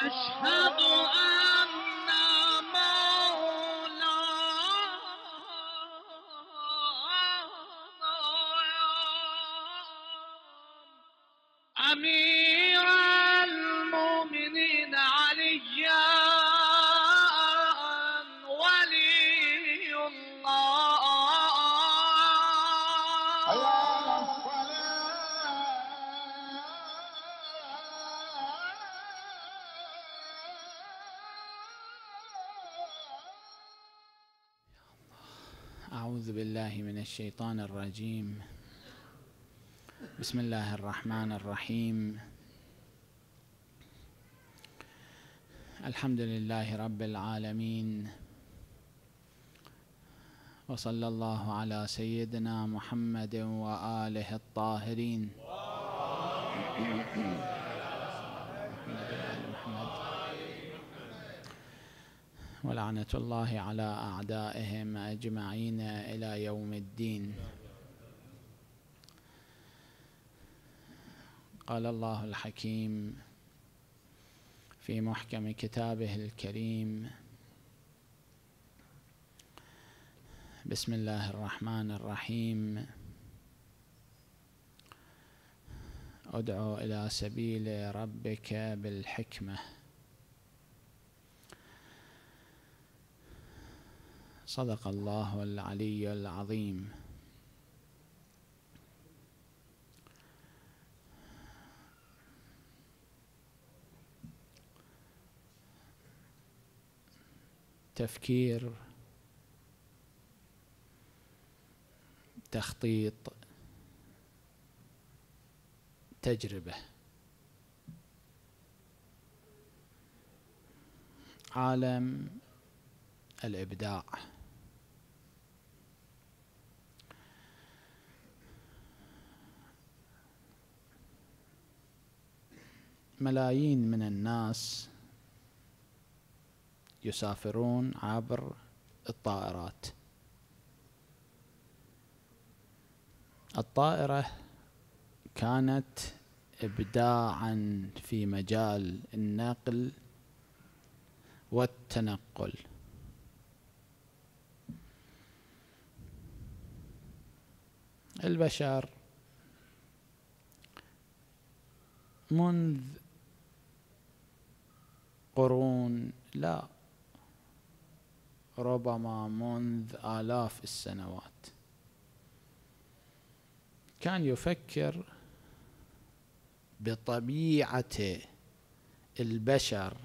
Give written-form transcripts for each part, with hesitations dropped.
أشهد أن مولانا أمير المؤمنين عليا ولي الله. أعوذ بالله من الشيطان الرجيم. بسم الله الرحمن الرحيم. الحمد لله رب العالمين، وصلى الله على سيدنا محمد وآله الطاهرين. ولعنة الله على أعدائهم أجمعين إلى يوم الدين. قال الله الحكيم في محكم كتابه الكريم: بسم الله الرحمن الرحيم، ادعو إلى سبيل ربك بالحكمة. صدق الله العلي العظيم. تفكير، تخطيط، تجربة، عالم الإبداع. ملايين من الناس يسافرون عبر الطائرات. الطائرة كانت إبداعاً في مجال النقل والتنقل. البشر منذ قرون، لا ربما منذ آلاف السنوات، كان يفكر بطبيعة البشر،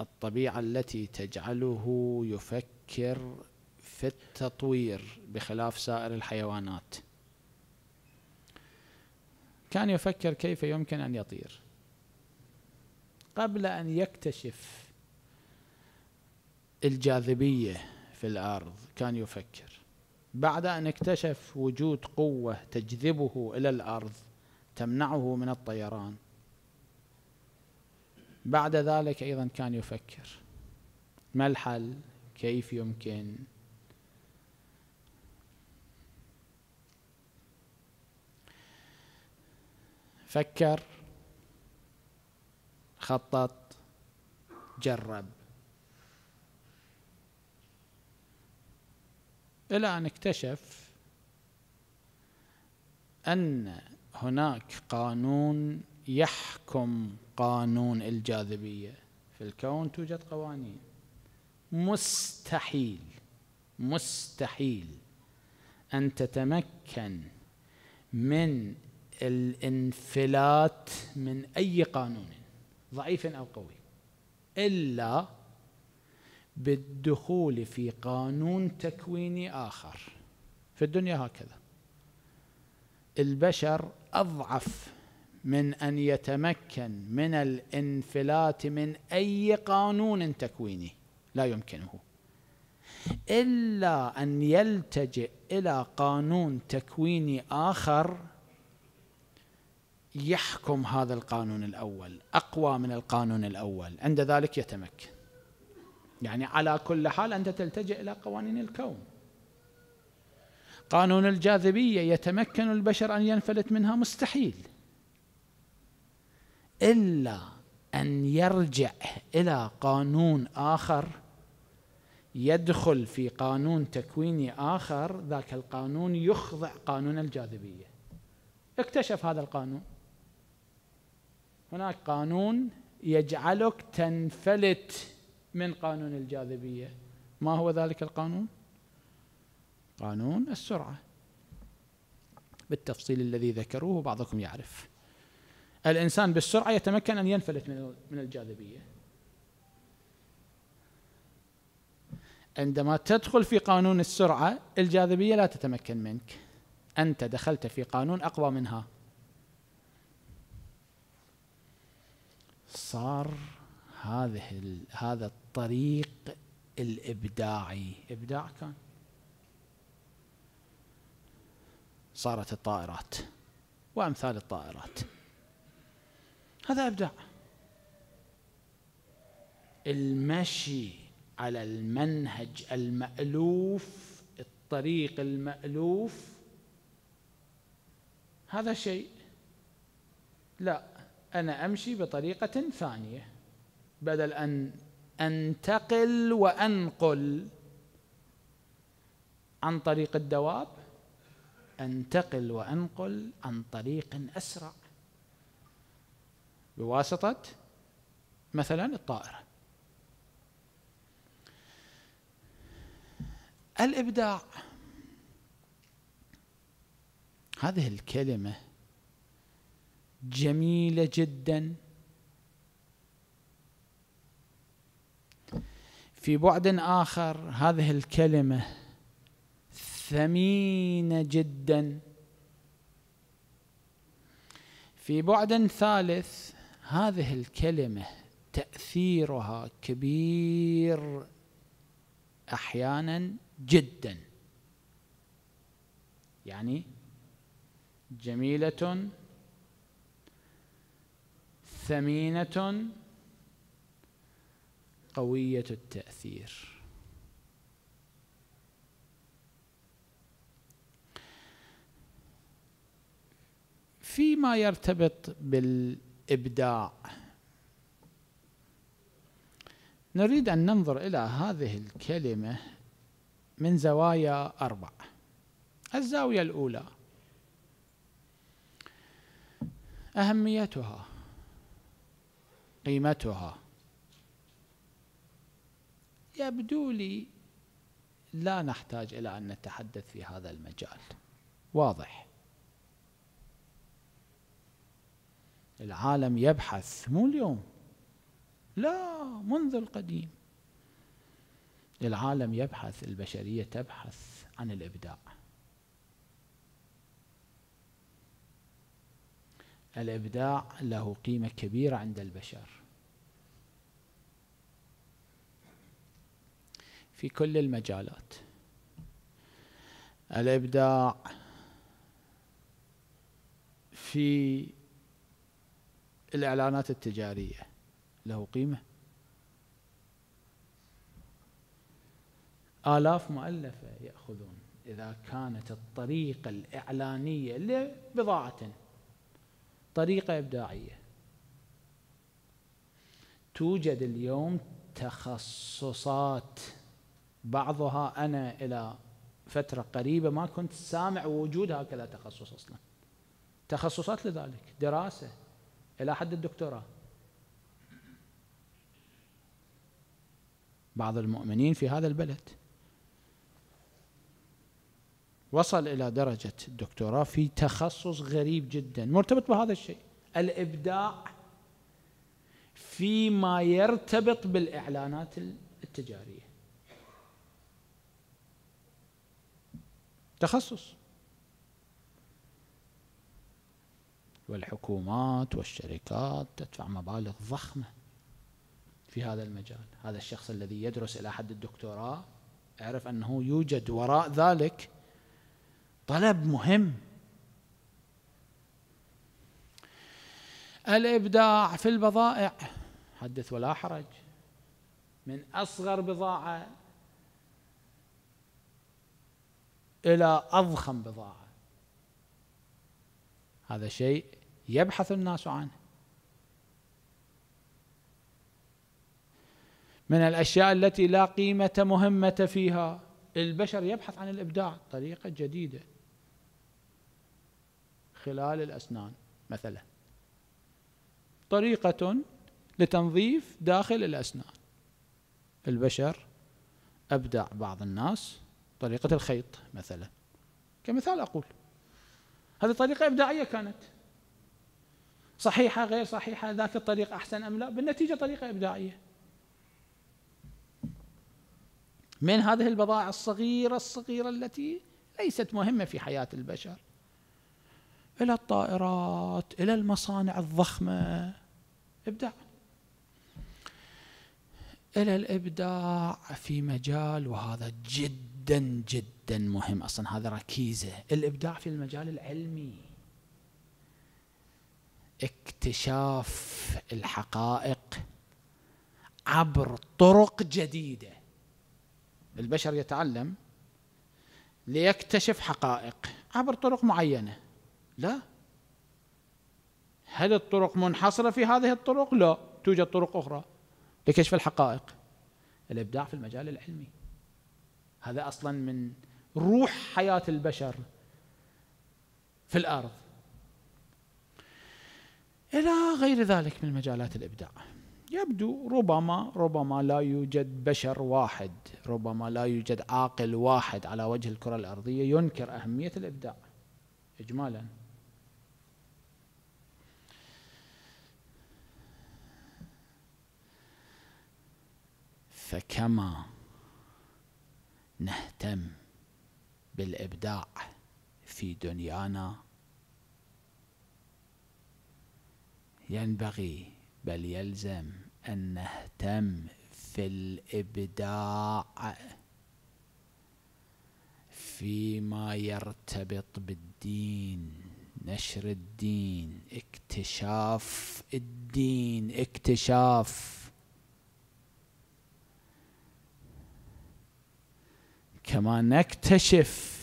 الطبيعة التي تجعله يفكر في التطوير بخلاف سائر الحيوانات. كان يفكر كيف يمكن أن يطير قبل أن يكتشف الجاذبية في الأرض. كان يفكر بعد أن اكتشف وجود قوة تجذبه إلى الأرض تمنعه من الطيران. بعد ذلك أيضا كان يفكر ما الحل، كيف يمكن. فكر، خطط، جرب، إلى أن اكتشف أن هناك قانون يحكم قانون الجاذبية. في الكون توجد قوانين. مستحيل أن تتمكن من الانفلات من أي قانون ضعيف أو قوي إلا بالدخول في قانون تكويني آخر. في الدنيا هكذا، البشر أضعف من أن يتمكن من الانفلات من أي قانون تكويني، لا يمكنه إلا أن يلتجئ إلى قانون تكويني آخر يحكم هذا القانون الأول، أقوى من القانون الأول، عند ذلك يتمكن. يعني على كل حال أنت تلتجئ إلى قوانين الكون. قانون الجاذبية يتمكن البشر أن ينفلت منها؟ مستحيل، إلا أن يرجع إلى قانون آخر يدخل في قانون تكويني آخر، ذاك القانون يخضع قانون الجاذبية. اكتشف هذا القانون، هناك قانون يجعلك تنفلت من قانون الجاذبية. ما هو ذلك القانون؟ قانون السرعة بالتفصيل الذي ذكروه بعضكم يعرف. الإنسان بالسرعة يتمكن أن ينفلت من الجاذبية. عندما تدخل في قانون السرعة الجاذبية لا تتمكن منك، أنت دخلت في قانون أقوى منها. صار هذا الطريق الإبداعي إبداع. كان صارت الطائرات وأمثال الطائرات، هذا إبداع. المشي على المنهج المألوف، الطريق المألوف، هذا شيء. لا، أنا أمشي بطريقة ثانية بدل أن أنتقل وأنقل عن طريق الدواب، أنتقل وأنقل عن طريق أسرع بواسطة مثلا الطائرة. الإبداع، هذه الكلمة جميلة جدا في بعد آخر، هذه الكلمة ثمينة جدا في بعد ثالث، هذه الكلمة تأثيرها كبير أحيانا جدا. يعني جميلة ثمينة قوية التأثير. فيما يرتبط بالإبداع نريد أن ننظر إلى هذه الكلمة من زوايا 4. الزاوية الأولى أهميتها، قيمتها. يبدو لي لا نحتاج إلى أن نتحدث في هذا المجال، واضح العالم يبحث، مو اليوم، لا منذ القديم العالم يبحث، البشرية تبحث عن الإبداع. الإبداع له قيمة كبيرة عند البشر في كل المجالات. الإبداع في الإعلانات التجارية له قيمة، آلاف مؤلفة يأخذون إذا كانت الطريقة الإعلانية لبضاعة طريقة إبداعية. توجد اليوم تخصصات بعضها، أنا إلى فترة قريبة ما كنت سامع وجود هكذا تخصص أصلا، تخصصات لذلك، دراسة إلى حد الدكتوراه. بعض المؤمنين في هذا البلد وصل إلى درجة الدكتوراه في تخصص غريب جدا مرتبط بهذا الشيء، الإبداع فيما يرتبط بالإعلانات التجارية، تخصص. والحكومات والشركات تدفع مبالغ ضخمة في هذا المجال. هذا الشخص الذي يدرس إلى حد الدكتوراه يعرف أنه يوجد وراء ذلك طلب مهم. الإبداع في البضائع، حدث ولا حرج، من أصغر بضاعة إلى أضخم بضاعة، هذا شيء يبحث الناس عنه. من الأشياء التي لا قيمة مهمة فيها. البشر يبحث عن الإبداع، طريقة جديدة خلال الأسنان مثلا، طريقة لتنظيف داخل الأسنان. البشر أبدع بعض الناس طريقة الخيط مثلا كمثال أقول، هذه طريقة إبداعية كانت، صحيحة غير صحيحة، ذاك الطريقة أحسن أم لا، بالنتيجة طريقة إبداعية. من هذه البضائع الصغيرة الصغيرة التي ليست مهمة في حياة البشر، إلى الطائرات، إلى المصانع الضخمة، إبداع. إلى الإبداع في مجال، وهذا جدا جدا مهم، أصلا هذا ركيزة، الإبداع في المجال العلمي، اكتشاف الحقائق عبر طرق جديدة. البشر يتعلم ليكتشف حقائق عبر طرق معينة، لا، هل الطرق منحصرة في هذه الطرق؟ لا، توجد طرق أخرى لكشف الحقائق. الإبداع في المجال العلمي هذا أصلا من روح حياة البشر في الأرض. إلى غير ذلك من مجالات الإبداع. يبدو ربما لا يوجد بشر واحد، ربما لا يوجد عاقل واحد على وجه الكرة الأرضية ينكر أهمية الإبداع إجمالا. فكما نهتم بالإبداع في دنيانا ينبغي بل يلزم أن نهتم في الإبداع فيما يرتبط بالدين، نشر الدين، اكتشاف الدين، اكتشاف كما نكتشف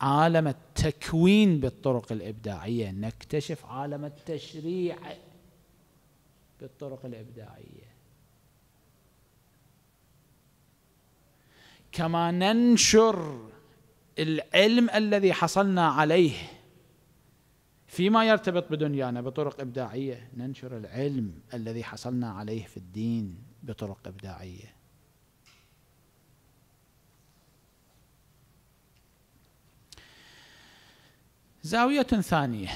عالم التكوين بالطرق الإبداعية، نكتشف عالم التشريع بالطرق الإبداعية، كما ننشر العلم الذي حصلنا عليه فيما يرتبط بدنيانا بطرق إبداعية، ننشر العلم الذي حصلنا عليه في الدين بطرق إبداعية. زاوية ثانية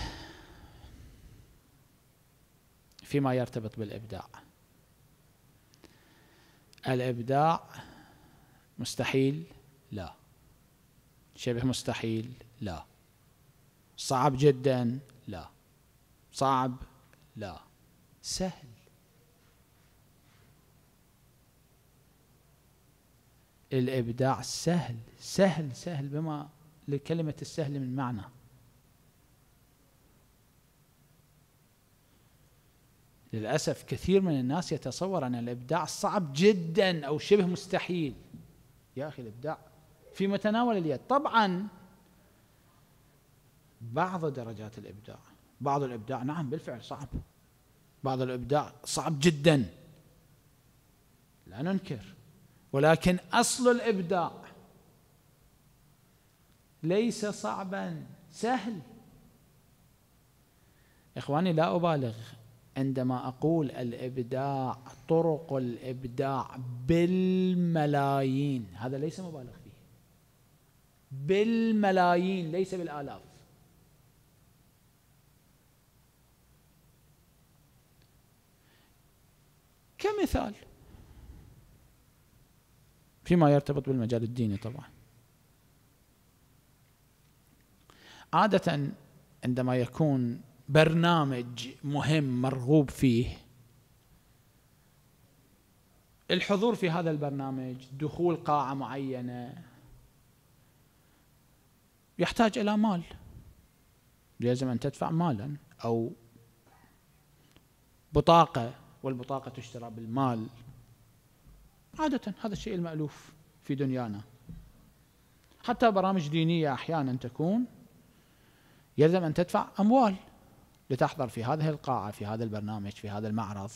فيما يرتبط بالإبداع، الإبداع مستحيل؟ لا. شبه مستحيل؟ لا. صعب جدا؟ لا. صعب؟ لا. سهل. الإبداع سهل سهل سهل بما لكلمة السهل من معنى. للأسف كثير من الناس يتصور أن الإبداع صعب جدا أو شبه مستحيل. يا أخي الإبداع في متناول اليد. طبعا بعض درجات الإبداع، بعض الإبداع نعم بالفعل صعب، بعض الإبداع صعب جدا لا ننكر، ولكن أصل الإبداع ليس صعبا، سهل. إخواني لا أبالغ عندما أقول الإبداع، طرق الإبداع بالملايين، هذا ليس مبالغ فيه، بالملايين ليس بالآلاف. كمثال فيما يرتبط بالمجال الديني طبعا، عادة عندما يكون برنامج مهم مرغوب فيه، الحضور في هذا البرنامج، دخول قاعة معينة، يحتاج إلى مال، لازم أن تدفع مالا أو بطاقة، والبطاقة تشترى بالمال عادة، هذا الشيء المألوف في دنيانا. حتى برامج دينية أحيانا تكون يلزم أن تدفع أموال لتحضر في هذه القاعة، في هذا البرنامج، في هذا المعرض.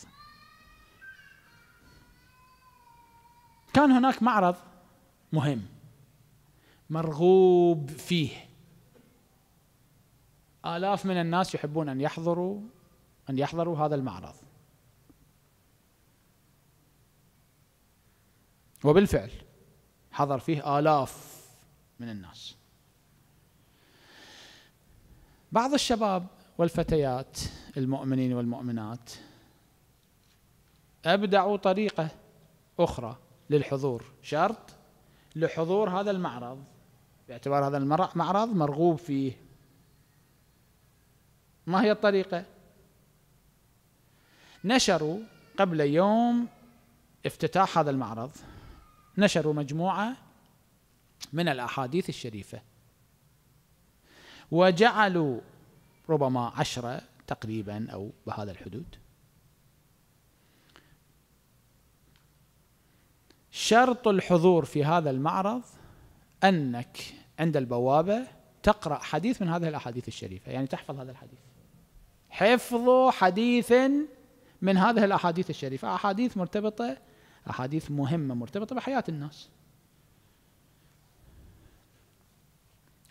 كان هناك معرض مهم مرغوب فيه، آلاف من الناس يحبون أن يحضروا هذا المعرض. وبالفعل حضر فيه آلاف من الناس. بعض الشباب والفتيات المؤمنين والمؤمنات أبدعوا طريقة أخرى للحضور، شرط لحضور هذا المعرض باعتبار هذا المعرض مرغوب فيه. ما هي الطريقة؟ نشروا قبل يوم افتتاح هذا المعرض، نشروا مجموعة من الأحاديث الشريفة، وجعلوا ربما 10 تقريبا أو بهذا الحدود. شرط الحضور في هذا المعرض أنك عند البوابة تقرأ حديث من هذه الأحاديث الشريفة، يعني تحفظ هذا الحديث، حفظ حديث من هذه الأحاديث الشريفة، أحاديث مرتبطة، أحاديث مهمة مرتبطة بحياة الناس.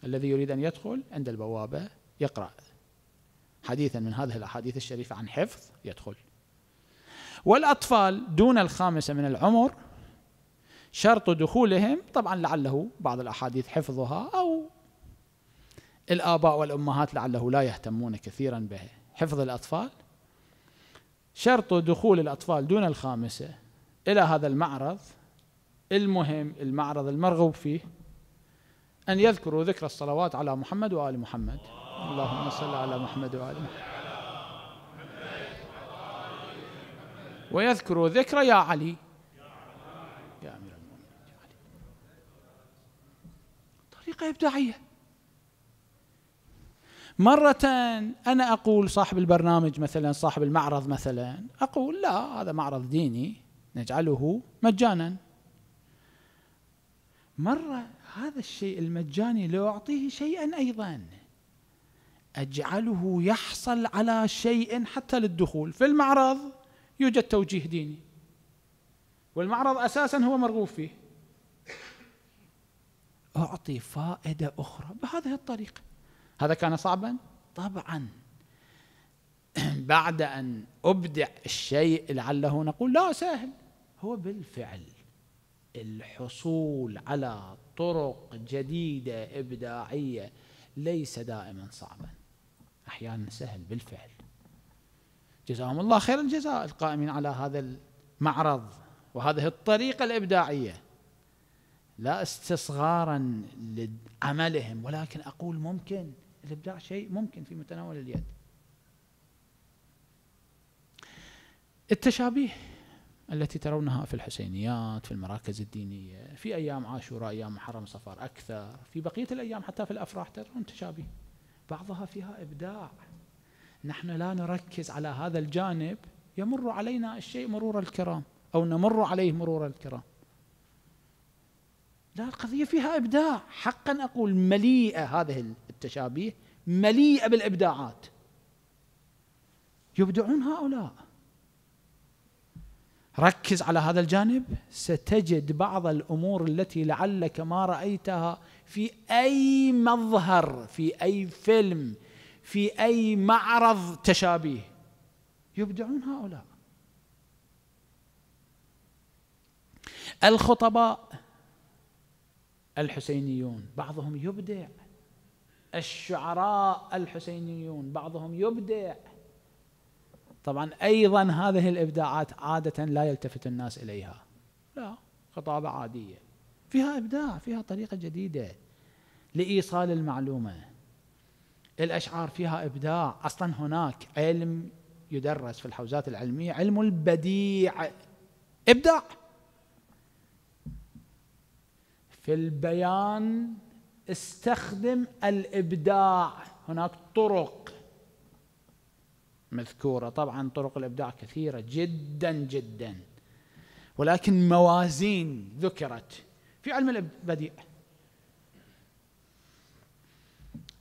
الذي يريد أن يدخل عند البوابة يقرأ حديثا من هذه الأحاديث الشريفة عن حفظ يدخل. والأطفال دون ال5 من العمر شرط دخولهم طبعا لعله بعض الأحاديث حفظها، أو الآباء والأمهات لعله لا يهتمون كثيرا به حفظ الأطفال. شرط دخول الأطفال دون ال5 إلى هذا المعرض المهم، المعرض المرغوب فيه، أن يذكروا ذكر الصلوات على محمد وآل محمد، اللهم صل على محمد وآل محمد، ويذكروا ذكر يا علي يا أمير المؤمنين يا علي. طريقة إبداعية. مرة أنا أقول صاحب البرنامج مثلا، صاحب المعرض مثلا، أقول لا هذا معرض ديني نجعله مجانا. مرة هذا الشيء المجاني لو أعطيه شيئا أيضا أجعله يحصل على شيء حتى للدخول. في المعرض يوجد توجيه ديني، والمعرض أساسا هو مرغوب فيه، أعطي فائدة أخرى بهذه الطريقة. هذا كان صعبا طبعا. بعد أن أبدع الشيء لعله نقول لا سهل، هو بالفعل الحصول على طرق جديدة إبداعية ليس دائما صعبا، أحيانا سهل بالفعل. جزاهم الله خير الجزاء القائمين على هذا المعرض وهذه الطريقة الإبداعية، لا استصغارا لعملهم، ولكن أقول ممكن الإبداع شيء ممكن في متناول اليد. التشابيه التي ترونها في الحسينيات، في المراكز الدينية، في أيام عاشوراء، أيام محرم، صفر، أكثر، في بقية الأيام حتى في الأفراح ترون تشابيه، بعضها فيها إبداع. نحن لا نركز على هذا الجانب، يمر علينا الشيء مرور الكرام أو نمر عليه مرور الكرام. لا، القضية فيها إبداع حقا، أقول مليئة، هذه التشابيه مليئة بالإبداعات يبدعون هؤلاء. ركز على هذا الجانب ستجد بعض الأمور التي لعلك ما رأيتها في أي مظهر، في أي فيلم، في أي معرض تشابيه، يبدعون هؤلاء. الخطباء الحسينيون بعضهم يبدع، الشعراء الحسينيون بعضهم يبدع. طبعا أيضا هذه الإبداعات عادة لا يلتفت الناس إليها، لا، خطابة عادية فيها إبداع، فيها طريقة جديدة لإيصال المعلومة. الأشعار فيها إبداع، أصلا هناك علم يدرس في الحوزات العلمية، علم البديع، إبداع في البيان، استخدم الإبداع. هناك طرق مذكورة، طبعا طرق الإبداع كثيرة جدا جدا، ولكن موازين ذكرت في علم البديع.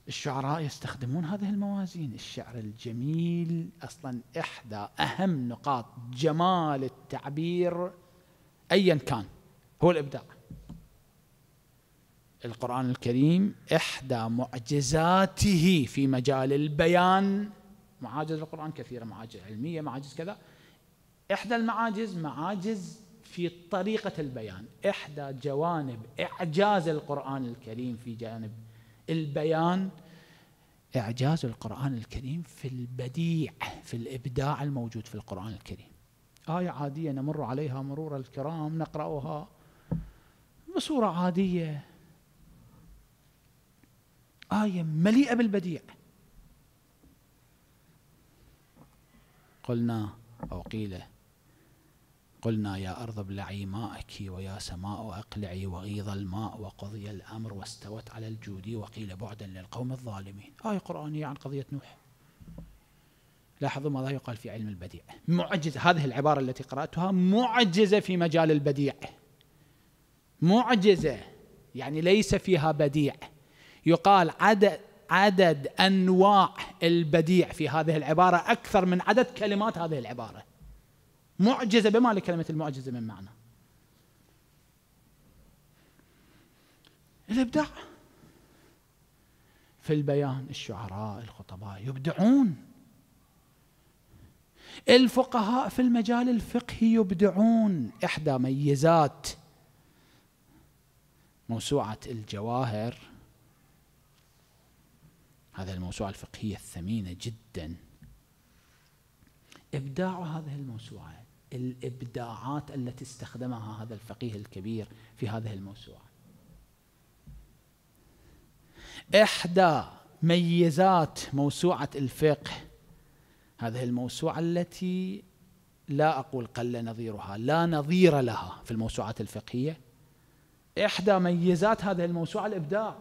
الشعراء يستخدمون هذه الموازين. الشعر الجميل أصلا إحدى أهم نقاط جمال التعبير أيا كان، هو الإبداع. القرآن الكريم إحدى معجزاته في مجال البيان، معاجز القرآن كثيرة، معاجز علمية، معاجز كذا، إحدى المعاجز معاجز في طريقة البيان. إحدى جوانب إعجاز القرآن الكريم في جانب البيان إعجاز القرآن الكريم في البديع، في الإبداع الموجود في القرآن الكريم. آية عادية نمر عليها مرور الكرام، نقرأها بصورة عادية، آية مليئة بالبديع. قلنا أو قيل قلنا يا أرض ابلعي ماءك ويا سماء أقلعي وغيض الماء وقضي الأمر واستوت على الجود وقيل بعدا للقوم الظالمين. آية قرآنية عن قضية نوح. لاحظوا ماذا يقال في علم البديع. معجزة، هذه العبارة التي قرأتها معجزة في مجال البديع، معجزة يعني ليس فيها بديع. يقال عدد أنواع البديع في هذه العبارة أكثر من عدد كلمات هذه العبارة. معجزة بما لكلمة المعجزة من معنى. الإبداع في البيان. الشعراء الخطباء يبدعون، الفقهاء في المجال الفقهي يبدعون. إحدى ميزات موسوعة الجواهر، هذه الموسوعة الفقهية الثمينة جدا، إبداع هذه الموسوعة، الإبداعات التي استخدمها هذا الفقيه الكبير في هذه الموسوعة. إحدى ميزات موسوعة الفقه، هذه الموسوعة التي لا أقول قل نظيرها، لا نظير لها في الموسوعات الفقهية، إحدى ميزات هذه الموسوعة الإبداع.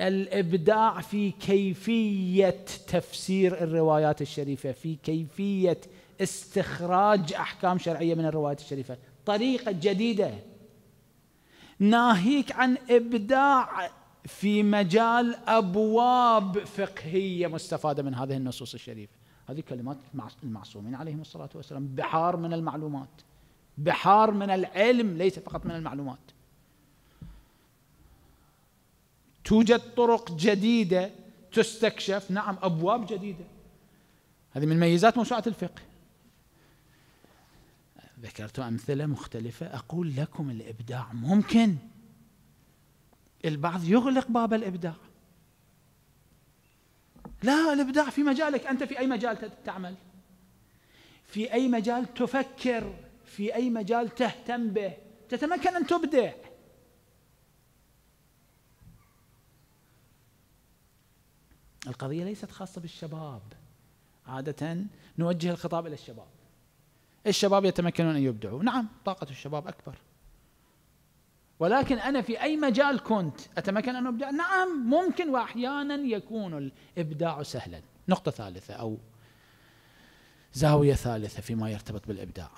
الإبداع في كيفية تفسير الروايات الشريفة، في كيفية استخراج أحكام شرعية من الروايات الشريفة، طريقة جديدة. ناهيك عن إبداع في مجال أبواب فقهية مستفادة من هذه النصوص الشريفة. هذه كلمات المعصومين عليهم الصلاة والسلام، بحار من المعلومات، بحار من العلم، ليس فقط من المعلومات. توجد طرق جديدة تستكشف، نعم، أبواب جديدة. هذه من ميزات موسوعة الفقه. ذكرت أمثلة مختلفة، أقول لكم الإبداع ممكن. البعض يغلق باب الإبداع، لا، الإبداع في مجالك أنت، في أي مجال تعمل، في أي مجال تفكر، في أي مجال تهتم به، تتمكن أن تبدع. القضية ليست خاصة بالشباب، عادة نوجه الخطاب إلى الشباب. الشباب يتمكنون أن يبدعوا، نعم، طاقة الشباب أكبر، ولكن أنا في أي مجال كنت أتمكن أن أبدع، نعم، ممكن، وأحيانا يكون الإبداع سهلا. نقطة ثالثة أو زاوية ثالثة فيما يرتبط بالإبداع،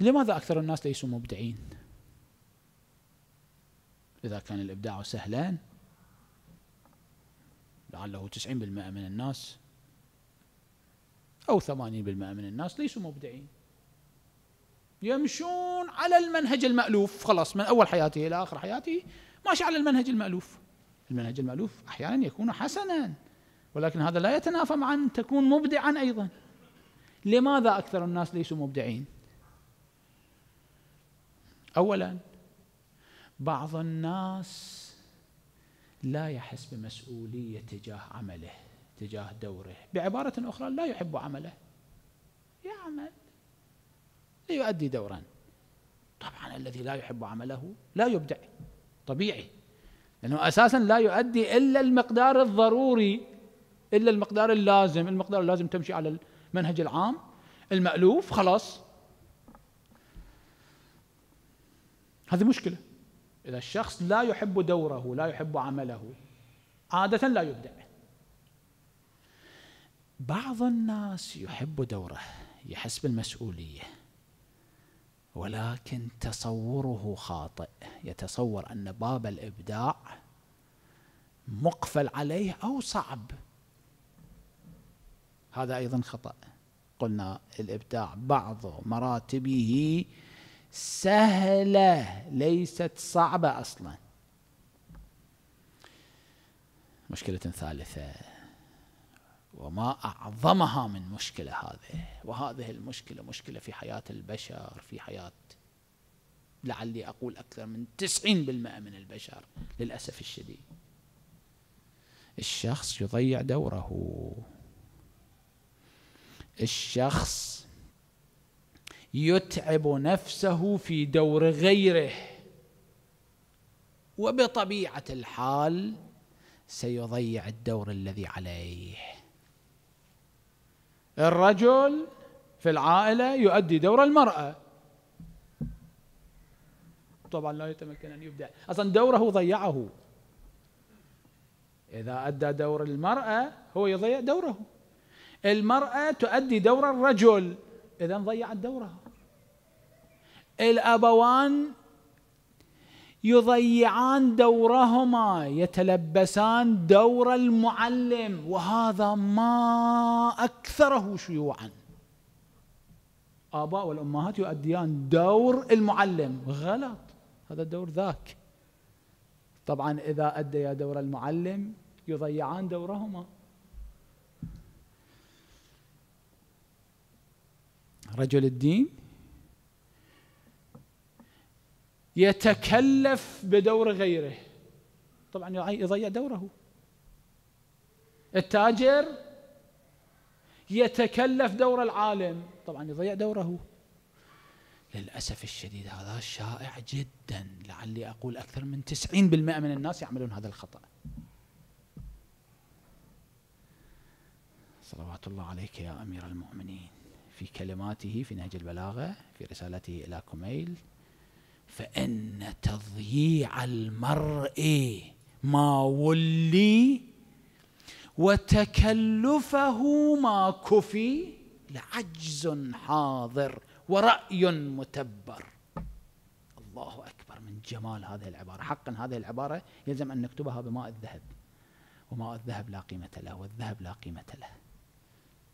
لماذا أكثر الناس ليسوا مبدعين؟ إذا كان الإبداع سهلا، لعله 90% من الناس أو 80% من الناس ليسوا مبدعين، يمشون على المنهج المألوف، خلاص من أول حياته إلى آخر حياته ماشي على المنهج المألوف. المنهج المألوف أحيانا يكون حسنا، ولكن هذا لا يتنافى مع أن تكون مبدعا أيضا. لماذا أكثر الناس ليسوا مبدعين؟ أولا، بعض الناس لا يحس بمسؤولية تجاه عمله، تجاه دوره، بعبارة أخرى لا يحب عمله، يعمل ليؤدي دورا. طبعا الذي لا يحب عمله لا يبدع، طبيعي، لأنه أساسا لا يؤدي إلا المقدار الضروري، إلا المقدار اللازم. المقدار اللازم تمشي على المنهج العام المألوف، خلاص. هذه مشكلة. إذا الشخص لا يحب دوره، لا يحب عمله، عادة لا يبدع. بعض الناس يحب دوره، يحس بالمسؤولية، ولكن تصوره خاطئ، يتصور أن باب الإبداع مقفل عليه أو صعب. هذا أيضا خطأ. قلنا الإبداع بعض مراتبه سهلة ليست صعبة أصلا. مشكلة ثالثة وما أعظمها من مشكلة هذه، وهذه المشكلة مشكلة في حياة البشر، في حياة لعلي أقول أكثر من 90% من البشر للأسف الشديد. الشخص يضيع دوره، الشخص يتعب نفسه في دور غيره، وبطبيعة الحال سيضيع الدور الذي عليه. الرجل في العائلة يؤدي دور المرأة، طبعا لا يتمكن أن يبدع، أصلا دوره ضيعه. إذا أدى دور المرأة هو يضيع دوره، المرأة تؤدي دور الرجل، إذا ضيعت دورها. الأبوان يضيعان دورهما، يتلبسان دور المعلم، وهذا ما أكثره شيوعا. آباء والأمهات يؤديان دور المعلم، غلط، هذا دور ذاك. طبعا إذا أديا دور المعلم يضيعان دورهما. رجل الدين يتكلف بدور غيره، طبعا يضيع دوره. التاجر يتكلف دور العالم، طبعا يضيع دوره. للأسف الشديد هذا شائع جدا، لعلي أقول أكثر من 90% من الناس يعملون هذا الخطأ. صلوات الله عليك يا أمير المؤمنين، في كلماته في نهج البلاغة في رسالته إلى كميل: فإن تضييع المرء ما ولي وتكلفه ما كفي لعجز حاضر ورأي متبر. الله أكبر من جمال هذه العبارة، حقا هذه العبارة يلزم أن نكتبها بماء الذهب، وماء الذهب لا قيمة له، والذهب لا قيمة له.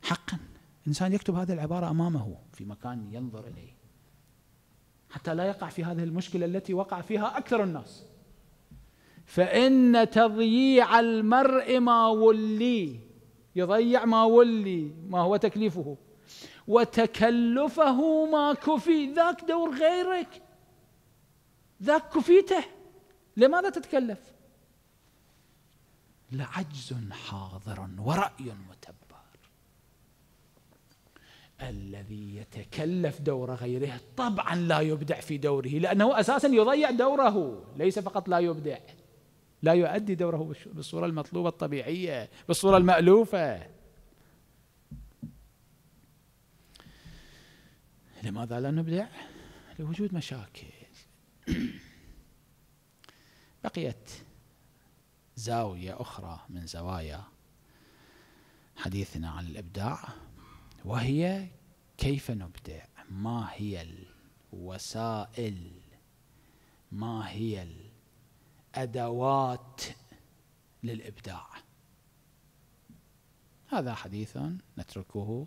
حقا الإنسان يكتب هذه العبارة أمامه في مكان ينظر إليه حتى لا يقع في هذه المشكلة التي وقع فيها أكثر الناس. فإن تضييع المرء ما ولي، يضيع ما ولي ما هو تكليفه، وتكلفه ما كفي، ذاك دور غيرك، ذاك كفيته، لماذا تتكلف؟ لعجز حاضر ورأي متبر. الذي يتكلف دور غيره طبعا لا يبدع في دوره، لأنه أساسا يضيع دوره، ليس فقط لا يبدع، لا يؤدي دوره بالصورة المطلوبة الطبيعية، بالصورة المألوفة. لماذا لا نبدع؟ لوجود مشاكل. بقيت زاوية أخرى من زوايا حديثنا عن الإبداع، وهي كيف نبدع، ما هي الوسائل، ما هي الأدوات للإبداع. هذا حديث نتركه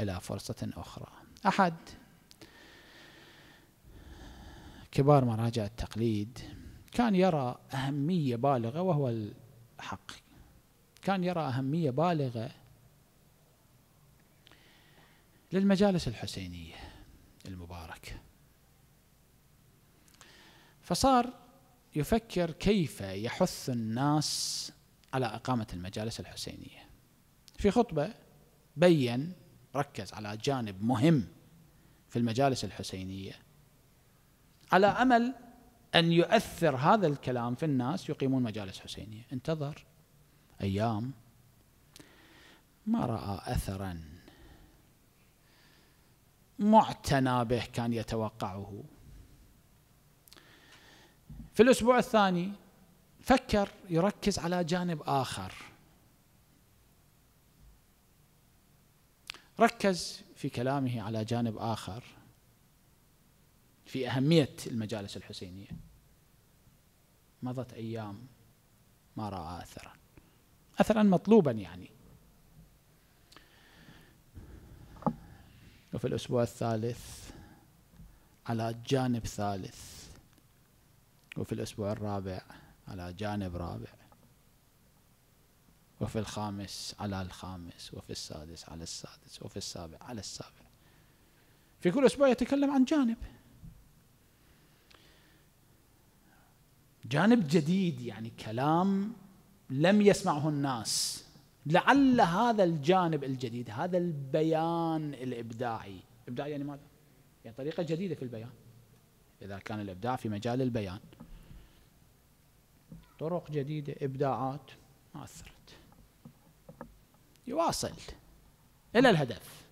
إلى فرصة أخرى. أحد كبار مراجع التقليد كان يرى أهمية بالغة، وهو الحق، كان يرى أهمية بالغة للمجالس الحسينية المباركة، فصار يفكر كيف يحث الناس على إقامة المجالس الحسينية. في خطبة بيّن، ركز على جانب مهم في المجالس الحسينية، على أمل أن يؤثر هذا الكلام في الناس يقيمون مجالس حسينية. انتظر أيام ما رأى أثراً معتنى به كان يتوقعه. في الأسبوع الثاني فكر يركز على جانب آخر، ركز في كلامه على جانب آخر في أهمية المجالس الحسينية. مضت أيام ما رأى أثرا مطلوبا يعني. وفي الأسبوع الثالث على جانب ثالث، وفي الأسبوع الرابع على جانب رابع، وفي الخامس على الخامس، وفي السادس على السادس، وفي السابع على السابع. في كل أسبوع يتكلم عن جانب، جانب جديد، يعني كلام لم يسمعه الناس. لعل هذا الجانب الجديد، هذا البيان الإبداعي، إبداع يعني ماذا؟ يعني طريقة جديدة في البيان. إذا كان الإبداع في مجال البيان طرق جديدة، إبداعات، ما أثرت، يواصل إلى الهدف.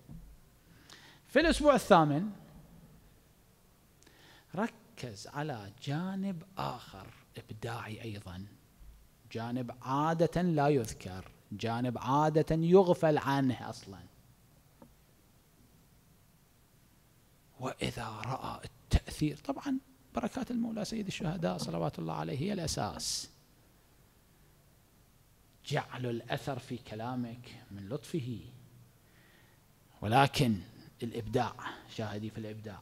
في الأسبوع الثامن ركز على جانب آخر إبداعي أيضا، جانب عادة لا يذكر، جانب عادة يغفل عنه أصلا. وإذا رأى التأثير، طبعا بركات المولى سيد الشهداء صلوات الله عليه هي الأساس، جعل الأثر في كلامك من لطفه، ولكن الإبداع، شاهدي في الإبداع.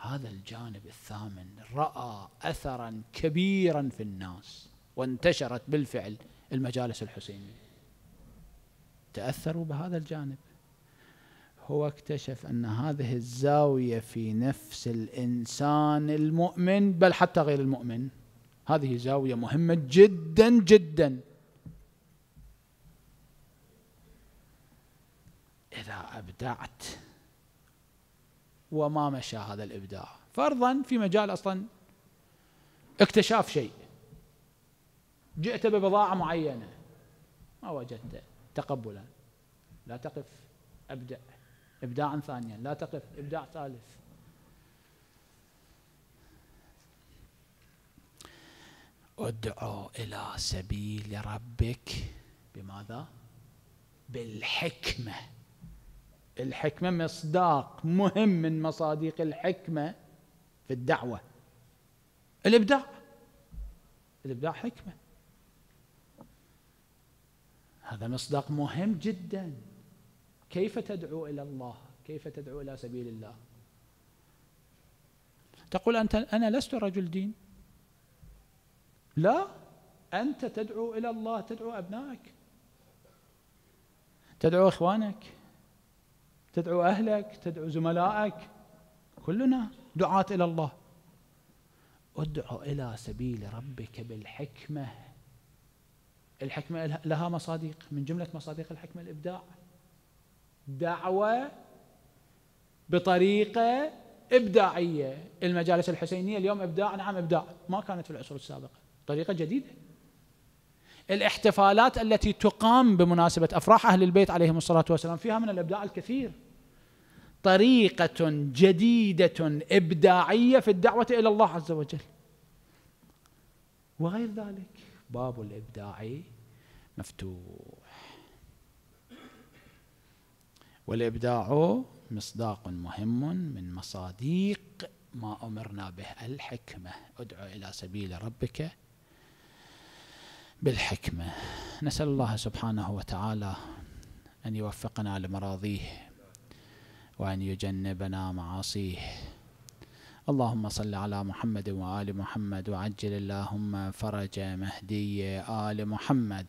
هذا الجانب الثامن رأى أثرا كبيرا في الناس، وانتشرت بالفعل المجالس الحسينية، تأثروا بهذا الجانب. هو اكتشف أن هذه الزاوية في نفس الإنسان المؤمن، بل حتى غير المؤمن، هذه زاوية مهمة جدا جدا. إذا أبدعت وما مشى هذا الإبداع، فرضا في مجال أصلا اكتشاف شيء، جئت ببضاعة معينة ما وجدت تقبلا، لا تقف، أبدأ إبداعا ثانيا، لا تقف، إبداع ثالث. ادعو إلى سبيل ربك بماذا؟ بالحكمة. الحكمة مصداق مهم من مصادق الحكمة في الدعوة، الإبداع. الإبداع حكمة، هذا مصداق مهم جدا. كيف تدعو إلى الله؟ كيف تدعو إلى سبيل الله؟ تقول أنت أنا لست رجل دين، لا، أنت تدعو إلى الله، تدعو أبنائك، تدعو إخوانك، تدعو أهلك، تدعو زملائك، كلنا دعاة إلى الله. ادعو إلى سبيل ربك بالحكمة. الحكمة لها مصادق، من جملة مصادق الحكمة الإبداع، دعوة بطريقة إبداعية. المجالس الحسينية اليوم إبداع، نعم إبداع، ما كانت في العصور السابقة، طريقة جديدة. الاحتفالات التي تقام بمناسبة أفراح أهل البيت عليهم الصلاة والسلام فيها من الإبداع الكثير، طريقة جديدة إبداعية في الدعوة إلى الله عز وجل. وغير ذلك، باب الإبداع مفتوح، والإبداع مصداق مهم من مصاديق ما أمرنا به، الحكمة. ادعو إلى سبيل ربك بالحكمة. نسأل الله سبحانه وتعالى أن يوفقنا لمراضيه، وأن يجنبنا معاصيه. اللهم صل على محمد وآل محمد، وعجل اللهم فرج مهدي آل محمد.